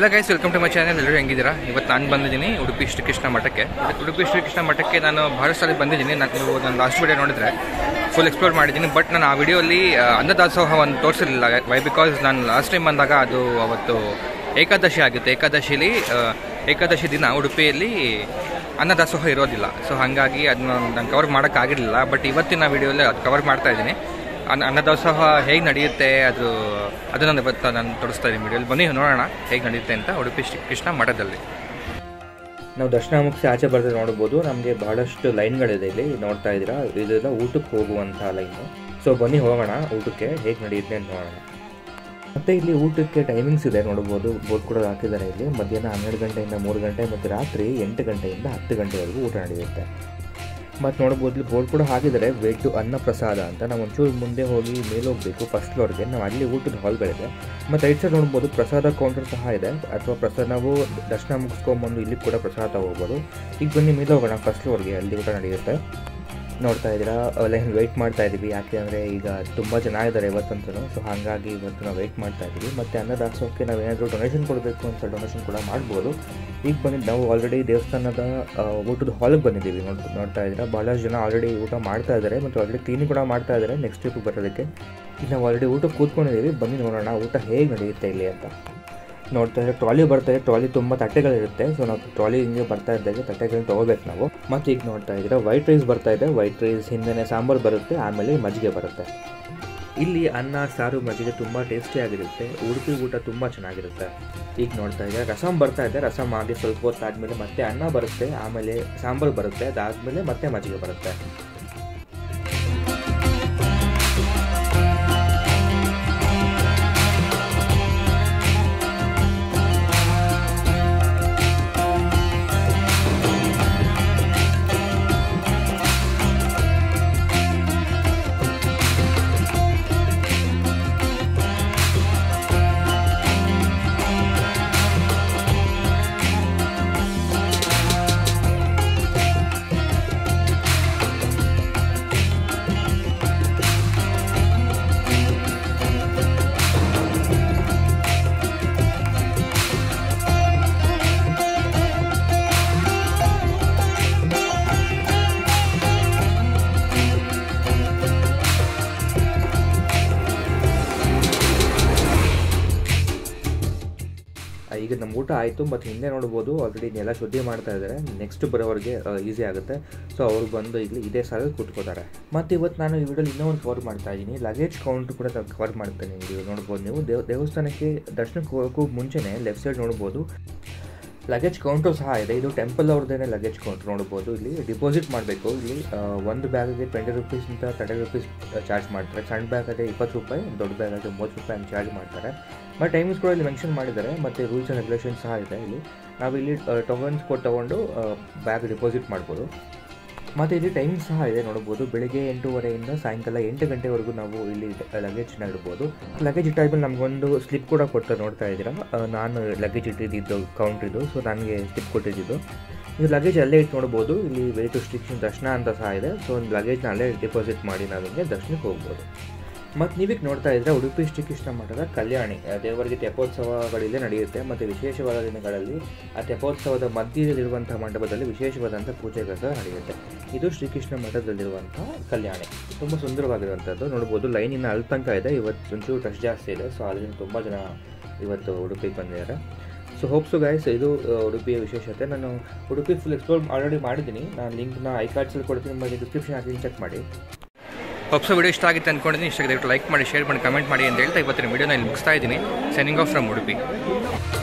Hello guys, welcome to my channel. Hello, Engidra. Ivat nan bandidini Udupi Krishna matakke. Udupi Krishna matakke nanu bahalu sari bandidini. Nanu last video nodidre full explore madidini, but nanu aa video alli annadasohavannu torisilla. Why? Because nanu last time bandaga adu avattu Ekadashi agitte. Ekadashi dina Udupiyalli annadasoha irodilla. So hangagi adna nanu cover madake agidilla, but ivattina video alli cover martta idini. Annadasoha hege nadiyutte ಅದನ್ನ ಇವತ್ತು ನಾನು ತೋರಿಸ್ತಾ ಇದ್ದೀನಿ ವಿಡಿಯೋಲಿ, ಬನ್ನಿ ನೋಡೋಣ ಹೇಗೆ ನಡೆಯುತ್ತೆ ಅಂತ ಉಡುಪಿ ಶ್ರೀಕೃಷ್ಣ ಮಠದಲ್ಲಿ. ನಾವು ದರ್ಶನ ಮುಗಿಸಿ ಆಚೆ ಬರ್ತದೆ ನೋಡ್ಬೋದು, ನಮಗೆ ಬಹಳಷ್ಟು ಲೈನ್ಗಳಿದೆ ಇಲ್ಲಿ ನೋಡ್ತಾ ಇದ್ದೀರಾ, ಇದೆಲ್ಲ ಊಟಕ್ಕೆ ಹೋಗುವಂತಹ ಲೈನು. ಸೊ ಬನ್ನಿ ಹೋಗೋಣ ಊಟಕ್ಕೆ, ಹೇಗೆ ನಡೆಯುತ್ತೆ ಅಂತ ನೋಡೋಣ. ಮತ್ತು ಇಲ್ಲಿ ಊಟಕ್ಕೆ ಟೈಮಿಂಗ್ಸ್ ಇದೆ ನೋಡ್ಬೋದು, ಬೋರ್ಡ್ ಕೂಡ ಹಾಕಿದ್ದಾರೆ ಇಲ್ಲಿ, ಮಧ್ಯಾಹ್ನ 12 ಗಂಟೆಯಿಂದ 3 ಗಂಟೆ ಮತ್ತು ರಾತ್ರಿ 8 ಗಂಟೆಯಿಂದ 10 ಗಂಟೆವರೆಗೂ ಊಟ ನಡೆಯುತ್ತೆ. ಮತ್ತು ನೋಡ್ಬೋದು ಬೋರ್ಡ್ ಕೂಡ ಹಾಕಿದ್ದಾರೆ ವೆಜ್ ಅನ್ನ ಪ್ರಸಾದ ಅಂತ. ನಾವು ಒಂಚೂರು ಮುಂದೆ ಹೋಗಿ ಮೇಲೆ ಹೋಗಬೇಕು ಫಸ್ಟ್ ಫ್ಲೋರ್ಗೆ, ನಾವು ಅಲ್ಲಿ ಊಟದ ಹಾಲ್ಗಳಿದೆ. ಮತ್ತು ರೈಟ್ ಸೈಡ್ ನೋಡ್ಬೋದು ಪ್ರಸಾದ ಕೌಂಟರ್ ಸಹ ಇದೆ, ಅಥವಾ ಪ್ರಸಾದ ನಾವು ದರ್ಶನ ಮುಗಿಸ್ಕೊಂಬಂದು ಇಲ್ಲಿ ಕೂಡ ಪ್ರಸಾದ ಹೋಗ್ಬೋದು. ಈಗ ಬನ್ನಿ ಮೇಲೆ ಹೋಗೋಣ ಫಸ್ಟ್ ಫ್ಲೋರ್ಗೆ, ಅಲ್ಲಿ ಊಟ ನಡೆಯುತ್ತೆ. ನೋಡ್ತಾ ಇದ್ದೀರಾ ಲೈನ್ ವೆಯ್ಟ್ ಮಾಡ್ತಾ ಇದ್ದೀವಿ, ಯಾಕೆ ಅಂದರೆ ಈಗ ತುಂಬ ಜನ ಇದ್ದಾರೆ ಇವತ್ತಂತೂ. ಸೊ ಹಾಗಾಗಿ ಇವತ್ತು ನಾವು ವೆಯ್ಟ್ ಮಾಡ್ತಾ ಇದ್ದೀವಿ. ಮತ್ತು ಅನ್ನದಾಸೋಹಕ್ಕೆ ನಾವು ಏನಾದರೂ ಡೊನೇಷನ್ ಕೊಡಬೇಕು ಅಂತ ಡೊನೇಷನ್ ಕೂಡ ಮಾಡ್ಬೋದು. ಈಗ ಬಂದು ನಾವು ಆಲ್ರೆಡಿ ದೇವಸ್ಥಾನದ ಊಟದ ಹಾಲಿಗೆ ಬಂದಿದ್ದೀವಿ. ನೋಡ್ತಾ ಇದ್ದೀರಾ ಭಾಳಷ್ಟು ಜನ ಆಲ್ರೆಡಿ ಊಟ ಮಾಡ್ತಾ ಇದ್ದಾರೆ, ಮತ್ತು ಆಲ್ರೆಡಿ ಕ್ಲೀನಿಂಗ್ ಕೂಡ ಮಾಡ್ತಾ ಇದ್ದಾರೆ ನೆಕ್ಸ್ಟ್ ಟ್ರಿಪ್ ಬರೋದಕ್ಕೆ. ಈಗ ನಾವು ಆಲ್ರೆಡಿ ಊಟ ಕೂತ್ಕೊಂಡಿದ್ದೀವಿ, ಬನ್ನಿ ನೋಡೋಣ ಊಟ ಹೇಗೆ ನಡೆಯುತ್ತೆ ಇಲ್ಲಿ ಅಂತ. ನೋಡ್ತಾ ಇದ್ದಾರೆ ಟ್ರಾಲಿ ಬರ್ತಾ ಇದೆ, ಟ್ರಾಲಿ ತುಂಬ ತಟ್ಟೆಗಳಿರುತ್ತೆ. ಸೊ ನಾವು ಟ್ರಾಲಿ ಹಿಂಗೆ ಬರ್ತಾ ಇದ್ದಾಗ ತಟ್ಟೆಗಳನ್ನ ತೊಗೋಬೇಕು ನಾವು. ಮತ್ತು ಈಗ ನೋಡ್ತಾ ಇದ್ದೀರಾ ವೈಟ್ ರೈಸ್ ಬರ್ತಾ ಇದೆ, ವೈಟ್ ರೈಸ್ ಹಿಂದೆ ಸಾಂಬಾರು ಬರುತ್ತೆ, ಆಮೇಲೆ ಮಜ್ಜಿಗೆ ಬರುತ್ತೆ. ಇಲ್ಲಿ ಅನ್ನ ಸಾರು ಮಜ್ಜಿಗೆ ತುಂಬ ಟೇಸ್ಟಿಯಾಗಿರುತ್ತೆ, ಉಡುಪಿ ಊಟ ತುಂಬ ಚೆನ್ನಾಗಿರುತ್ತೆ. ಈಗ ನೋಡ್ತಾ ಇದ್ದಾರೆ ರಸಮ್ ಬರ್ತಾ ಇದೆ, ರಸಮ್ ಆಗಿ ಸ್ವಲ್ಪ ಹೊತ್ತಾದಮೇಲೆ ಮತ್ತೆ ಅನ್ನ ಬರುತ್ತೆ, ಆಮೇಲೆ ಸಾಂಬಾರು ಬರುತ್ತೆ, ಅದಾದಮೇಲೆ ಮತ್ತೆ ಮಜ್ಜಿಗೆ ಬರುತ್ತೆ. ಈಗ ನಮ್ಮ ಊಟ ಆಯಿತು, ಮತ್ತು ಹಿಂದೆ ನೋಡ್ಬೋದು ಆಲ್ರೆಡಿ ನೆಲ ಶುದ್ಧಿ ಮಾಡ್ತಾ ಇದ್ದಾರೆ, ನೆಕ್ಸ್ಟ್ ಬರೋವ್ರಿಗೆ ಈಸಿ ಆಗುತ್ತೆ. ಸೊ ಅವ್ರು ಬಂದು ಇಲ್ಲಿ ಇದೇ ಸಾಲ ಕೂತ್ಕೋತಾರೆ. ಮತ್ತು ಇವತ್ತು ನಾನು ಈ ವಿಡಿಯೋಲಿ ಇನ್ನೊಂದು ಕವರ್ ಮಾಡ್ತಾ ಇದ್ದೀನಿ, ಲಗೇಜ್ ಕೌಂಟ್ರ್ ಕೂಡ ಕವರ್ ಮಾಡ್ತೀನಿ. ನೀವು ನೋಡ್ಬೋದು, ನೀವು ದೇವಸ್ಥಾನಕ್ಕೆ ದರ್ಶನಕ್ಕೆ ಹೋಗೋಕ್ಕೂ ಮುಂಚೆನೇ ಲೆಫ್ಟ್ ಸೈಡ್ ನೋಡ್ಬೋದು ಲಗೇಜ್ ಕೌಂಟ್ರು ಸಹ ಇದೆ. ಇದು ಟೆಂಪಲ್ ಅವ್ರದ್ದೇನೆ ಲಗೇಜ್ ಕೌಂಟ್ರ್ ನೋಡ್ಬೋದು. ಇಲ್ಲಿ ಡಿಪಾಸಿಟ್ ಮಾಡಬೇಕು, ಇಲ್ಲಿ ಒಂದು ಬ್ಯಾಗಿಗೆ 20 ರೂಪೀಸಿಂದ 30 ರೂಪೀಸ್ ಚಾರ್ಜ್ ಮಾಡ್ತಾರೆ, ಸಣ್ಣ ಬ್ಯಾಗಾದರೆ 20 ರೂಪಾಯಿ, ದೊಡ್ಡ ಬ್ಯಾಗಾದರೆ 30 ರೂಪಾಯಿ ಚಾರ್ಜ್ ಮಾಡ್ತಾರೆ. ಬಟ್ ಟೈಮಿಂಗ್ಸ್ ಕೂಡ ಇಲ್ಲಿ ಮೆನ್ಷನ್ ಮಾಡಿದ್ದಾರೆ, ಮತ್ತು ರೂಲ್ಸ್ ಆ್ಯಂಡ್ ರೆಗ್ಯುಲೇಷನ್ ಸಹ ಇದೆ. ಇಲ್ಲಿ ನಾವು ಇಲ್ಲಿ ಟೋಕನ್ಸ್ ಕೊಟ್ಟು ತೊಗೊಂಡು ಬ್ಯಾಗ್ ಡಿಪಾಸಿಟ್ ಮಾಡ್ಬೋದು. ಮತ್ತು ಇಲ್ಲಿ ಟೈಮಿಂಗ್ ಸಹ ಇದೆ ನೋಡ್ಬೋದು, ಬೆಳಗ್ಗೆ 8:30 ಸಾಯಂಕಾಲ 8 ಗಂಟೆವರೆಗೂ ನಾವು ಇಲ್ಲಿ ಲಗೇಜ್ನ ಇಡ್ಬೋದು. ಲಗೇಜ್ ಇಟ್ಟಾದ್ಮೇಲೆ ನಮಗೊಂದು ಸ್ಲಿಪ್ ಕೂಡ ಕೊಡ್ತಾರೆ, ನೋಡ್ತಾ ಇದ್ದೀರಾ ನಾನು ಲಗೇಜ್ ಇಟ್ಟಿದ್ದು ಕೌಂಟ್ರಿದ್ದು. ಸೊ ನನಗೆ ಸ್ಲಿಪ್ ಕೊಟ್ಟಿದ್ದು, ಇದು ಲಗೇಜ್ ಅಲ್ಲೇ ಇಟ್ಟು ನೋಡ್ಬೋದು. ಇಲ್ಲಿ ವೆಯ್ಟ್ ರಿಸ್ಟ್ರಿಕ್ಷನ್ ದರ್ಶನ ಅಂತ ಸಹ ಇದೆ. ಸೊ ಒಂದು ಲಗೇಜ್ನ ಅಲ್ಲೇ ಡಿಪಾಸಿಟ್ ಮಾಡಿ ನಾವಿಗೆ ದರ್ಶನಕ್ಕೆ ಹೋಗ್ಬೋದು. ಮತ್ತು ನೀವೀಗ ನೋಡ್ತಾ ಇದ್ದರೆ ಉಡುಪಿ ಶ್ರೀಕೃಷ್ಣ ಮಠದ ಕಲ್ಯಾಣಿ ದೇವರಿಗೆ ತೆಪ್ಪೋತ್ಸವಗಳಿಲ್ಲೇ ನಡೆಯುತ್ತೆ, ಮತ್ತು ವಿಶೇಷವಾದ ದಿನಗಳಲ್ಲಿ ಆ ತೆಪ್ಪೋತ್ಸವದ ಮಧ್ಯದಲ್ಲಿರುವಂಥ ಮಂಟಪದಲ್ಲಿ ವಿಶೇಷವಾದಂಥ ಪೂಜೆಗಳು ಸಹ ನಡೆಯುತ್ತೆ. ಇದು ಶ್ರೀಕೃಷ್ಣ ಮಠದಲ್ಲಿರುವಂಥ ಕಲ್ಯಾಣಿ, ತುಂಬ ಸುಂದರವಾಗಿರುವಂಥದ್ದು. ನೋಡ್ಬೋದು ಲೈನಿನ ಅಲ್ತಂಕ ಇದೆ, ಇವತ್ತು ಒಂಚೂರು ರಶ್ ಜಾಸ್ತಿ ಇದೆ. ಸೊ ಅದರಿಂದ ತುಂಬ ಜನ ಇವತ್ತು ಉಡುಪಿಗೆ ಬಂದಿದ್ದಾರೆ. ಸೊ ಹೋಪ್ಸು ಗೈಸ್, ಇದು ಉಡುಪಿಯ ವಿಶೇಷತೆ. ನಾನು ಉಡುಪಿ ಫುಲ್ ಎಕ್ಸ್ಪ್ಲೋರ್ ಆಲ್ರೆಡಿ ಮಾಡಿದ್ದೀನಿ, ನಾನು ಲಿಂಕ್ನ ಐ ಕಾರ್ಡ್ಸಲ್ಲಿ ಕೊಡ್ತೀನಿ, ಮತ್ತು ಡಿಸ್ಕ್ರಿಪ್ಷನ್ ಹಾಕಿ ಚೆಕ್ ಮಾಡಿ. ಹೋಪ್ಸು ವಿಡಿಯೋ ಇಷ್ಟ ಆಗಿತ್ತು ಅಂದ್ಕೊಂಡಿದ್ದೀನಿ. ಇಷ್ಟ ಆಗಿದ್ರೆ ಲೈಕ್ ಮಾಡಿ, ಶೇರ್ ಮಾಡಿ, ಕಮೆಂಟ್ ಮಾಡಿ ಅಂತ ಹೇಳ್ತಾ ಇವತ್ತಿನ ವಿಡಿಯೋನ ಇಲ್ಲಿ ಮುಗಿಸ್ತಾ ಇದ್ದೀನಿ. Signing off from Udupi.